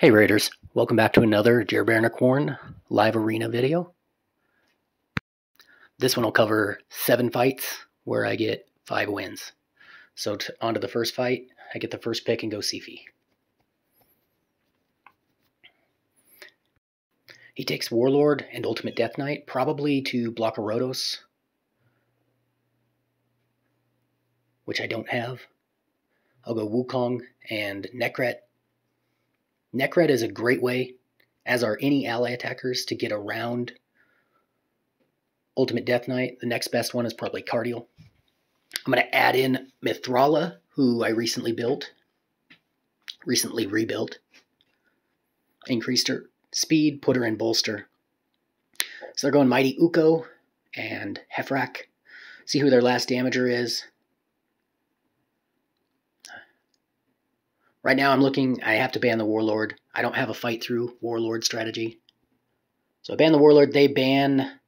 Hey Raiders, welcome back to another Jerbearnicorn live arena video. This one will cover 7 fights where I get 5 wins. So on to the first fight, I get the first pick and go Siphi. He takes Warlord and Ultimate Death Knight, probably to block a Rhodos, which I don't have. I'll go Wukong and Nekhret. Nekhret is a great way, as are any ally attackers, to get around Ultimate Death Knight. The next best one is probably Cardiel. I'm going to add in Mithrala, who I recently rebuilt. Increased her speed, put her in bolster. So they're going Mighty Ukko and Hefrak. See who their last damager is. Right now I'm looking, I have to ban the Warlord. I don't have a fight through Warlord strategy. So I ban the Warlord, they ban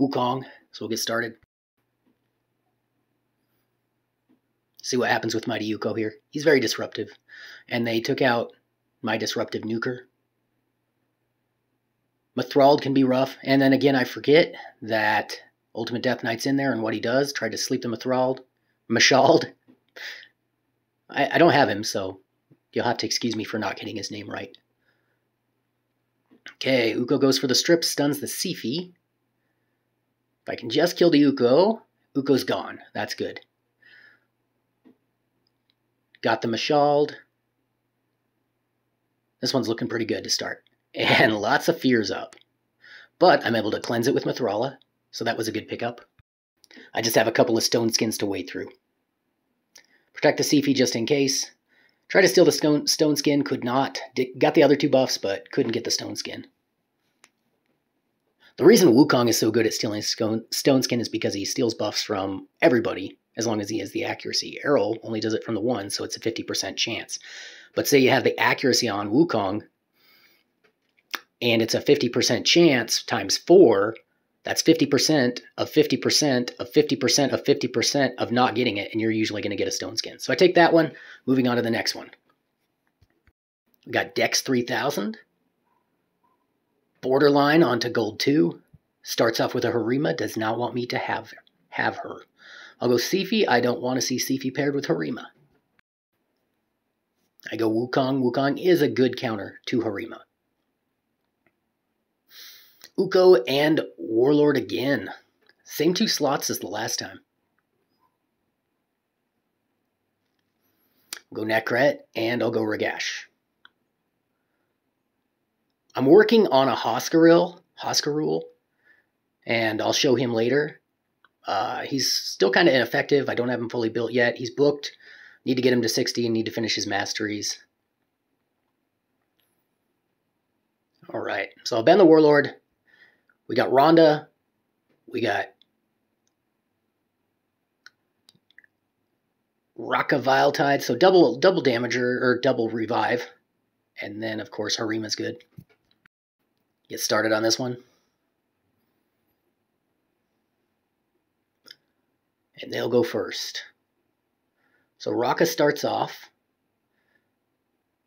Wukong. So we'll get started. See what happens with Mighty Ukko here. He's very disruptive. And they took out my disruptive nuker. Methrauld can be rough. And then again, I forget that Ultimate Death Knight's in there and what he does. Tried to sleep the Methrauld. Mishald. I don't have him, so you'll have to excuse me for not getting his name right. Okay, Ukko goes for the strip, stuns the Siphi. If I can just kill the Ukko, Ukko's gone. That's good. Got the Mishald. This one's looking pretty good to start. And lots of fears up. But I'm able to cleanse it with Mithrala, so that was a good pickup. I just have a couple of stone skins to wade through. Protect the Siphi just in case. Try to steal the stone skin, could not. Got the other 2 buffs, but couldn't get the stone skin. The reason Wukong is so good at stealing stone skin is because he steals buffs from everybody, as long as he has the accuracy. Errol only does it from the 1, so it's a 50% chance. But say you have the accuracy on Wukong, and it's a 50% chance times 4, that's 50% of 50% of 50% of 50% of not getting it, and you're usually going to get a stone skin. So I take that one, moving on to the next one. We got Dex 3000, borderline onto Gold 2, starts off with a Harima, does not want me to have her. I'll go Siphi, I don't want to see Siphi paired with Harima. I go Wukong, Wukong is a good counter to Harima. Ukko and Warlord again. Same 2 slots as the last time. Go Nekhret, and I'll go Ragash. I'm working on a Hoskarul, and I'll show him later. He's still kind of ineffective. I don't have him fully built yet. He's booked. Need to get him to 60 and need to finish his masteries. All right, so I'll ban the Warlord. We got Rhonda, we got Raka Vile Tide, so double damager, or double revive. And then, of course, Harima's good. Get started on this one. And they'll go first. So Raka starts off.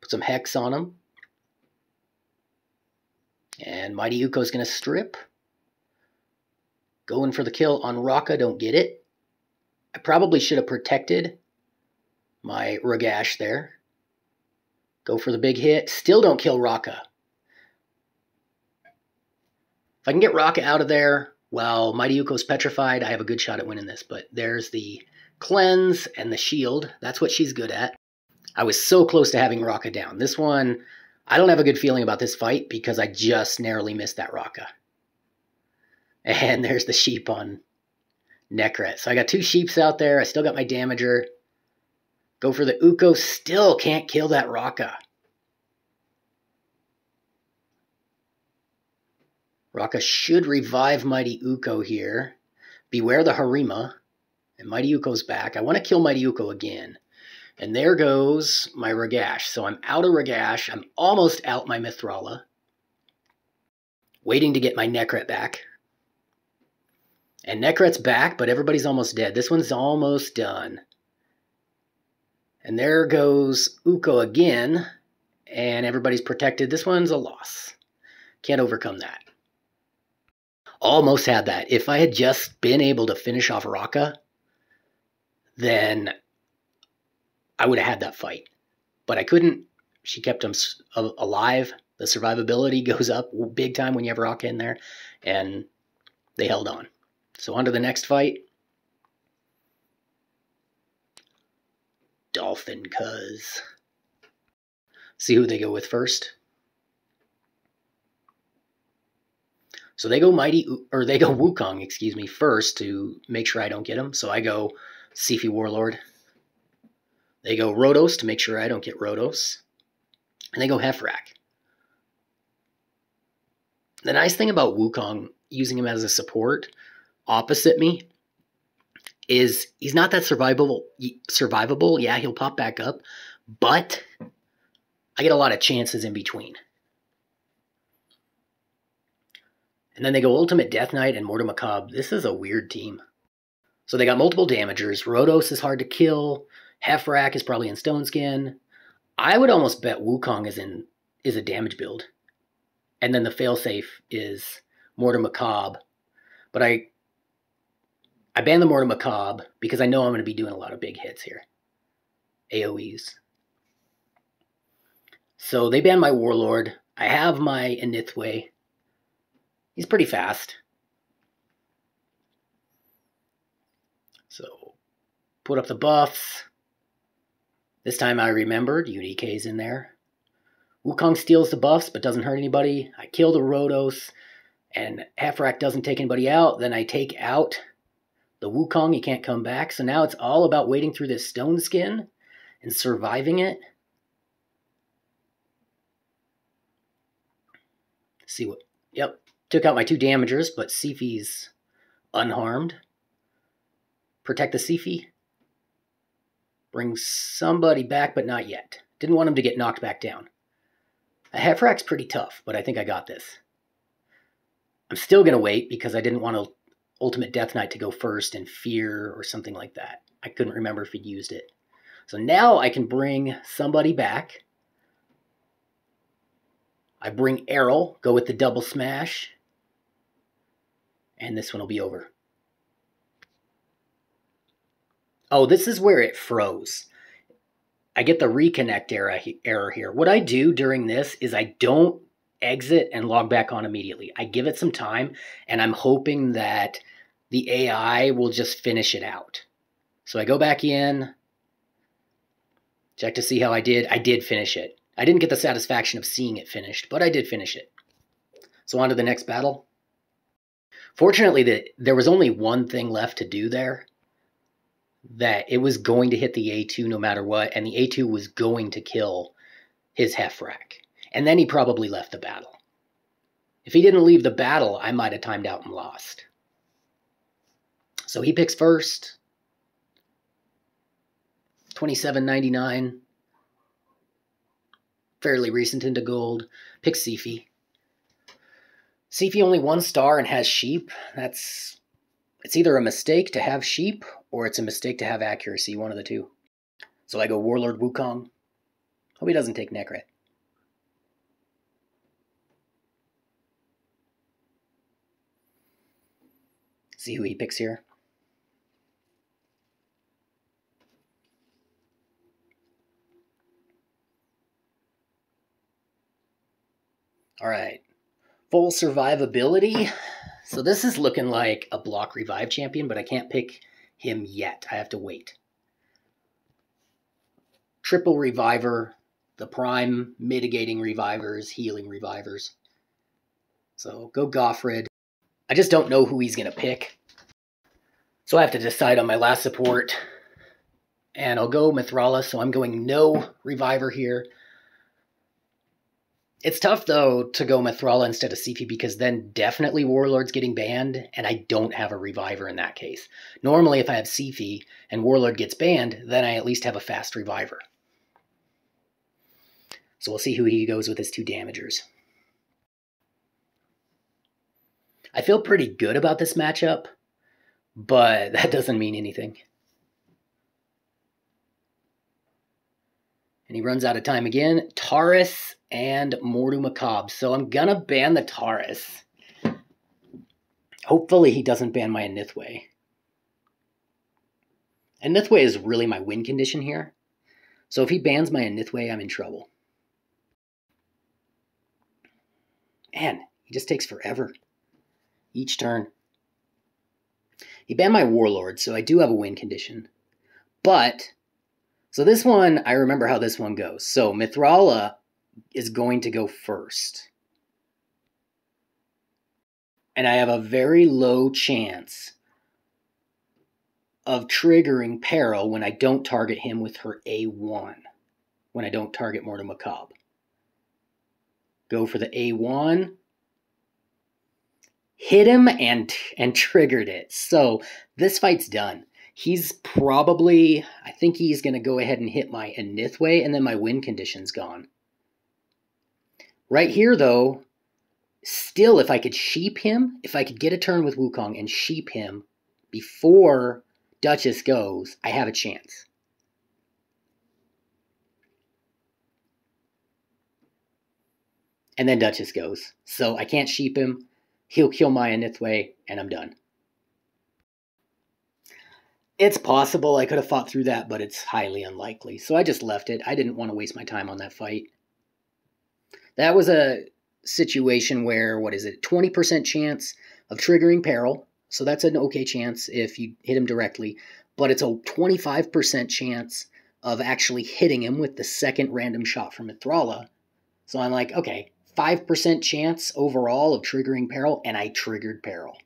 Put some Hex on him. And Mighty Ukko's going to strip. Going for the kill on Raka, don't get it. I probably should have protected my Ragash there. Go for the big hit. Still don't kill Raka. If I can get Raka out of there while Mighty Ukko's petrified, I have a good shot at winning this. But there's the cleanse and the shield. That's what she's good at. I was so close to having Raka down. This one, I don't have a good feeling about this fight because I just narrowly missed that Raka. And there's the sheep on Nekhret. So I got 2 sheeps out there. I still got my damager. Go for the Ukko. Still can't kill that Raka. Raka should revive Mighty Ukko here. Beware the Harima. And Mighty Ukko's back. I want to kill Mighty Ukko again. And there goes my Ragash. So I'm out of Ragash. I'm almost out my Mithrala. Waiting to get my Nekhret back. And Nekhret's back, but everybody's almost dead. This one's almost done. And there goes Ukko again. and everybody's protected. This one's a loss. Can't overcome that. Almost had that. If I had just been able to finish off Raka, then I would have had that fight. But I couldn't. She kept him alive. The survivability goes up big time when you have Raka in there. And they held on. So on to the next fight. Dolphin Cuz. See who they go with first. So they go Wukong, excuse me, first to make sure I don't get him. So I go Siphi Warlord. They go Rhodos to make sure I don't get Rhodos. And they go Hefrak. The nice thing about Wukong, using him as a support opposite me, is he's not that survivable. Yeah, he'll pop back up, but I get a lot of chances in between. And then they go Ultimate Death Knight and Mortu-Macaab. This is a weird team. So they got multiple damagers. Rhodos is hard to kill. Hefrak is probably in Stone Skin. I would almost bet Wukong is a damage build. And then the failsafe is Mortu-Macaab. But I ban the Mortu-Macaab because I know I'm going to be doing a lot of big hits here. AoEs. So they ban my Warlord. I have my Inithwe. He's pretty fast. So put up the buffs. This time I remembered UDK's in there. Wukong steals the buffs but doesn't hurt anybody. I kill the Rhodos and Hefrak doesn't take anybody out. Then I take out the Wukong. He can't come back. So now it's all about wading through this Stone Skin and surviving it. See what... Yep. Took out my two damagers, but Siphi's unharmed. Protect the Siphi. Bring somebody back, but not yet. Didn't want him to get knocked back down. A Hefrak's pretty tough, but I think I got this. I'm still going to wait because I didn't want Ultimate Death Knight to go first in fear or something like that. I couldn't remember if he'd used it. So now I can bring somebody back. I bring Errol, go with the double smash, and this one will be over. Oh, this is where it froze. I get the reconnect error here. What I do during this is I don't exit and log back on immediately. I give it some time, and I'm hoping that the AI will just finish it out. So I go back in, check to see how I did. I did finish it. I didn't get the satisfaction of seeing it finished, but I did finish it. So on to the next battle. Fortunately, there was only one thing left to do there. That it was going to hit the A2 no matter what, and the A2 was going to kill his Hefrak. And then he probably left the battle. If he didn't leave the battle, I might have timed out and lost. So he picks first. 27.99. Fairly recent into gold. Pick Siphi. Siphi only 1 star and has sheep. It's either a mistake to have sheep or it's a mistake to have accuracy. One of the two. So I go Warlord Wukong. Hope he doesn't take Nekhret. See who he picks here. All right, full survivability. So this is looking like a block revive champion, but I can't pick him yet. I have to wait. Triple reviver, the prime mitigating revivers, healing revivers. So go Goffred. I just don't know who he's going to pick. So I have to decide on my last support. And I'll go Mithrala, so I'm going no reviver here. It's tough, though, to go Methrauld instead of Siphi because then definitely Warlord's getting banned, and I don't have a reviver in that case. Normally, if I have Siphi and Warlord gets banned, then I at least have a fast reviver. So we'll see who he goes with his two damagers. I feel pretty good about this matchup, but that doesn't mean anything. And he runs out of time again. Taurus and Mortu-Macaab. So I'm going to ban the Taurus. Hopefully he doesn't ban my Inithwe. Inithwe is really my win condition here. So if he bans my Inithwe, I'm in trouble. Man, he just takes forever. Each turn. He banned my Warlord, so I do have a win condition. But, so this one, I remember how this one goes. So Mithrala is going to go first. And I have a very low chance of triggering peril when I don't target him with her A1. When I don't target Mortu-Macaab. Go for the A1. Hit him and triggered it. So this fight's done. He's probably, I think he's going to go ahead and hit my Inithwe, and then my win condition's gone. Right here, though, still if I could sheep him, if I could get a turn with Wukong and sheep him before Duchess goes, I have a chance. And then Duchess goes. So I can't sheep him. He'll kill my Inithwe, and I'm done. It's possible I could have fought through that, but it's highly unlikely. So I just left it. I didn't want to waste my time on that fight. That was a situation where, what is it, 20% chance of triggering peril. So that's an okay chance if you hit him directly. But it's a 25% chance of actually hitting him with the second random shot from Mithrala. So I'm like, okay, 5% chance overall of triggering peril, and I triggered peril.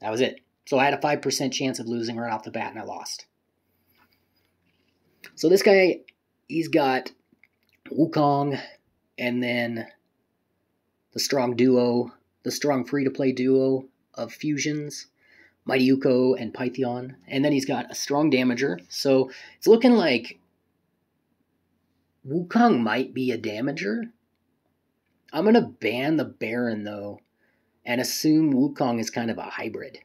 That was it. So I had a 5% chance of losing right off the bat, and I lost. So this guy, he's got Wukong, and then the strong duo, the strong free-to-play duo of fusions, Mighty Ukko and Pythion, and then he's got a strong damager. So it's looking like Wukong might be a damager. I'm going to ban the Baron, though, and assume Wukong is kind of a hybrid.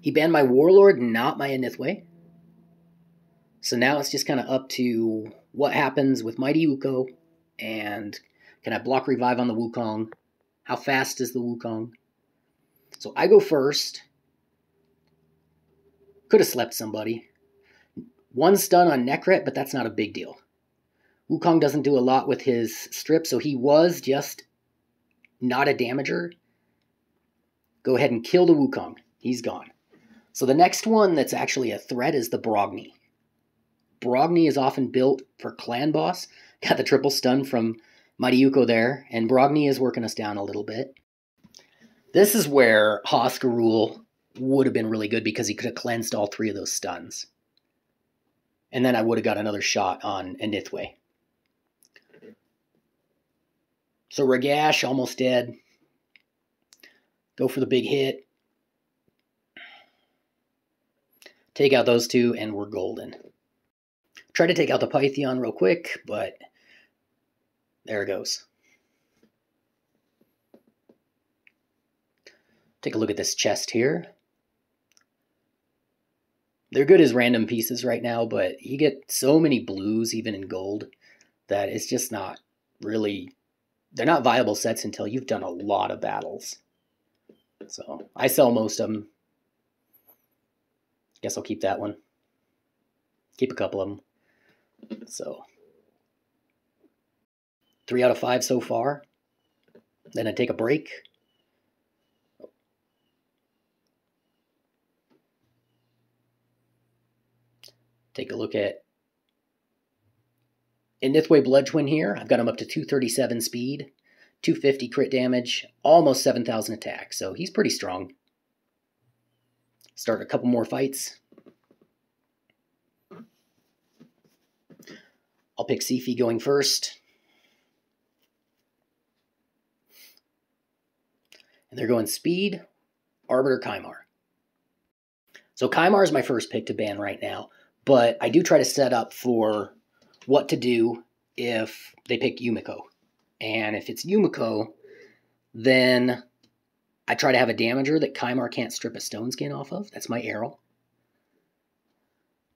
He banned my Warlord, not my Inithwe. So now it's just kind of up to what happens with Mighty Ukko, and can I block revive on the Wukong? How fast is the Wukong? So I go first. Could have slept somebody. One stun on Nekhret, but that's not a big deal. Wukong doesn't do a lot with his strip, so he was just not a damager. Go ahead and kill the Wukong. He's gone. So the next one that's actually a threat is the Brogni. Brogni is often built for clan boss. Got the triple stun from Mighty Ukko there, and Brogni is working us down a little bit. This is where Hoskarul would have been really good because he could have cleansed all three of those stuns. And then I would have got another shot on Inithwe. So Ragash, almost dead. Go for the big hit. Take out those two, and we're golden. Try to take out the Python real quick, but there it goes. Take a look at this chest here. They're good as random pieces right now, but you get so many blues, even in gold, that it's just not really... They're not viable sets until you've done a lot of battles. So I sell most of them. Guess I'll keep that one. Keep a couple of them. So 3 out of 5 so far. Then I take a break. Take a look at Inithwe Blood Twin here. I've got him up to 237 speed, 250 crit damage, almost 7,000 attack. So he's pretty strong. Start a couple more fights. I'll pick Siphi going first. And they're going speed, Arbiter, Kymar. So Kymar is my first pick to ban right now. But I do try to set up for what to do if they pick Yumeko. And if it's Yumeko, then I try to have a damager that Kymar can't strip a stone skin off of. That's my Errol.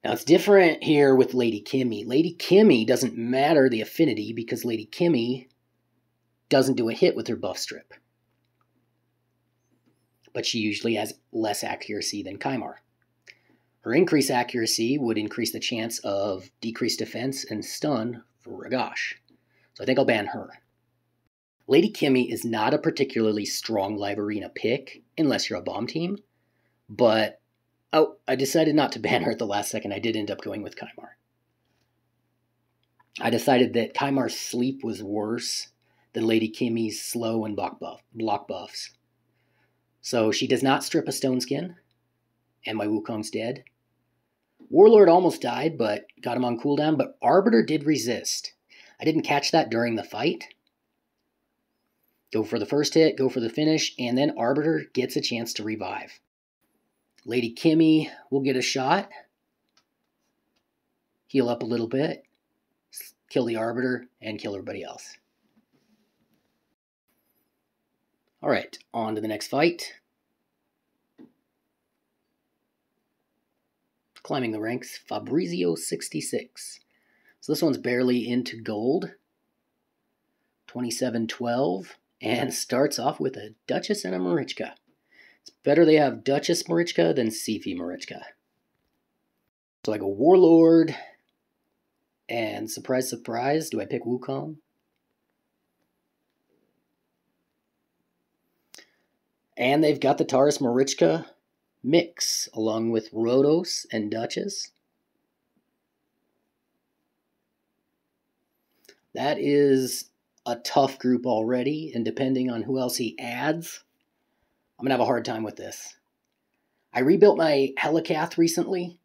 Now, it's different here with Lady Kimmy. Lady Kimmy doesn't matter the affinity because Lady Kimmy doesn't do a hit with her buff strip. But she usually has less accuracy than Kymar. Her increased accuracy would increase the chance of decreased defense and stun for Ragash. So I think I'll ban her. Lady Kimmy is not a particularly strong Liverina pick, unless you're a bomb team. But, oh, I decided not to ban her at the last second. I did end up going with Kymar. I decided that Kymar's sleep was worse than Lady Kimmy's slow and block buffs. So she does not strip a stone skin, and my Wukong's dead. Warlord almost died, but got him on cooldown, but Arbiter did resist. I didn't catch that during the fight. Go for the first hit, go for the finish, and then Arbiter gets a chance to revive. Lady Kimmy will get a shot. Heal up a little bit. Kill the Arbiter and kill everybody else. Alright, on to the next fight. Climbing the ranks, Fabrizio 66. So this one's barely into gold. 2712. And starts off with a Duchess and a Marichka. It's better they have Duchess Marichka than Siphi Marichka. So I go Warlord. And surprise, surprise, do I pick Wukong? And they've got the Taurus Marichka mix, along with Rhodos and Duchess. That is a tough group already, and depending on who else he adds, I'm going to have a hard time with this. I rebuilt my Helicath recently,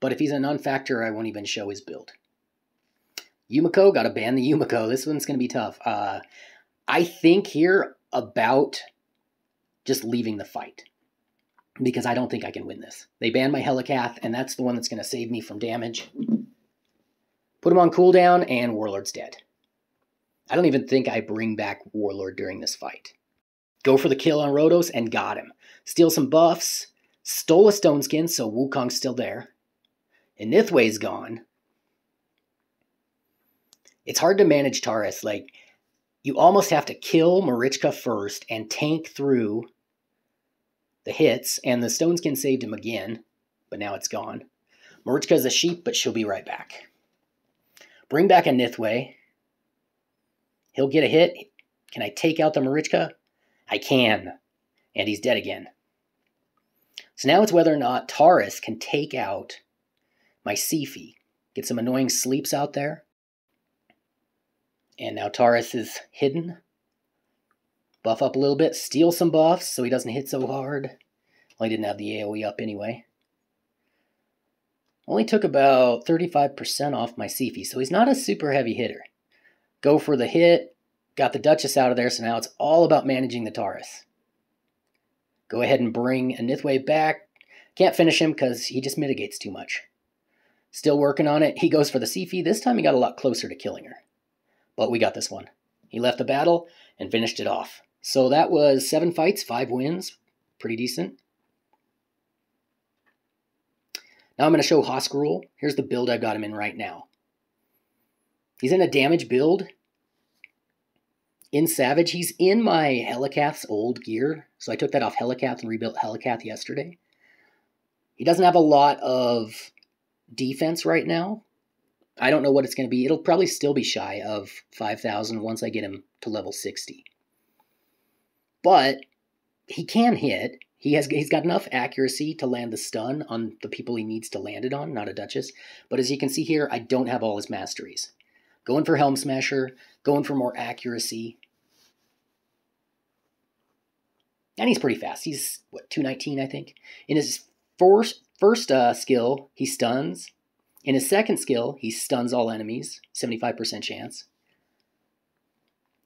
but if he's a non-factor, I won't even show his build. Yumeko, got to ban the Yumeko. This one's going to be tough. I think here about just leaving the fight, because I don't think I can win this. They banned my Helicath, and that's the one that's going to save me from damage. Put him on cooldown, and Warlord's dead. I don't even think I bring back Warlord during this fight. Go for the kill on Rhodos, and got him. Steal some buffs, stole a stone skin, so Wukong's still there. Inithwe's gone. It's hard to manage Taurus, like, you almost have to kill Marichka first and tank through the hits, and the Stoneskin saved him again, but now it's gone. Marichka's a sheep, but she'll be right back. Bring back a Inithwe. He'll get a hit. Can I take out the Marichka? I can. And he's dead again. So now it's whether or not Taurus can take out my Siphi. Get some annoying sleeps out there. And now Taurus is hidden. Buff up a little bit. Steal some buffs so he doesn't hit so hard. Well, he didn't have the AoE up anyway. Only took about 35% off my Siphi, so he's not a super heavy hitter. Go for the hit. Got the Duchess out of there, so now it's all about managing the Taurus. Go ahead and bring Inithwe back. Can't finish him because he just mitigates too much. Still working on it. He goes for the Siphi. This time he got a lot closer to killing her. But we got this one. He left the battle and finished it off. So that was 7 fights, 5 wins. Pretty decent. Now I'm going to show Hoskarul. Here's the build I've got him in right now. He's in a damage build. In Savage, he's in my Helicath's old gear. So I took that off Helicath and rebuilt Helicath yesterday. He doesn't have a lot of defense right now. I don't know what it's going to be. It'll probably still be shy of 5,000 once I get him to level 60. But he can hit. He's got enough accuracy to land the stun on the people he needs to land it on, not a Duchess. But as you can see here, I don't have all his masteries. Going for Helm Smasher, going for more accuracy. And he's pretty fast. He's, what, 219, I think? In his first skill, he stuns. In his second skill, he stuns all enemies, 75% chance.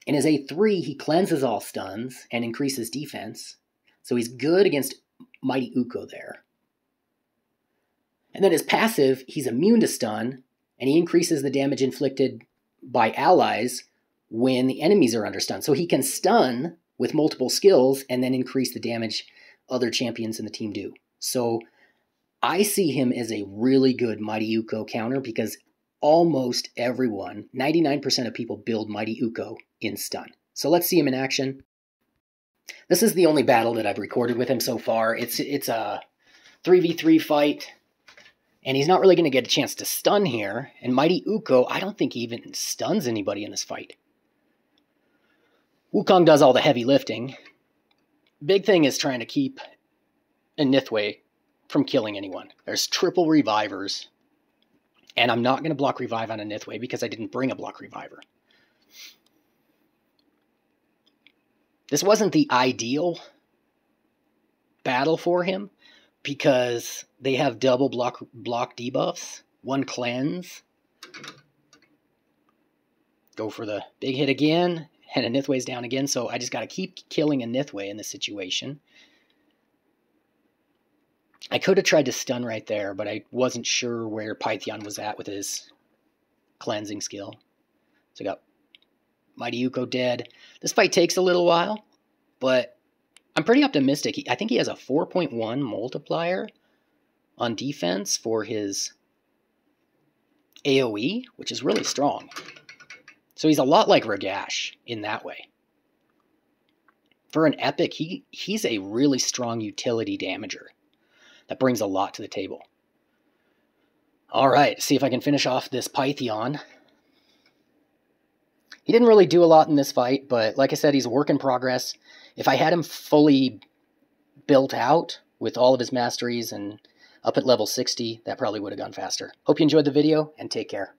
In his A3, he cleanses all stuns and increases defense. So he's good against Mighty Ukko there. And then his passive, he's immune to stun, and he increases the damage inflicted by allies when the enemies are under stun. So he can stun with multiple skills and then increase the damage other champions in the team do. So I see him as a really good Mighty Ukko counter because almost everyone, 99% of people, build Mighty Ukko in stun. So let's see him in action. This is the only battle that I've recorded with him so far. It's a 3v3 fight, and he's not really going to get a chance to stun here. And Mighty Ukko, I don't think he even stuns anybody in this fight. Wukong does all the heavy lifting. Big thing is trying to keep Inithwe from killing anyone. There's triple revivers, and I'm not going to block revive on Inithwe because I didn't bring a block reviver. This wasn't the ideal battle for him because they have double block debuffs, one cleanse. Go for the big hit again, and Inithwe's down again, so I just got to keep killing Inithwe in this situation. I could have tried to stun right there, but I wasn't sure where Pythion was at with his cleansing skill. So I got Mighty Ukko dead. This fight takes a little while, but I'm pretty optimistic. I think he has a 4.1 multiplier on defense for his AoE, which is really strong. So he's a lot like Ragash in that way. For an epic, he's a really strong utility damager. That brings a lot to the table. All right, see if I can finish off this Pythion. He didn't really do a lot in this fight, but like I said, he's a work in progress. If I had him fully built out with all of his masteries and up at level 60, that probably would have gone faster. Hope you enjoyed the video, and take care.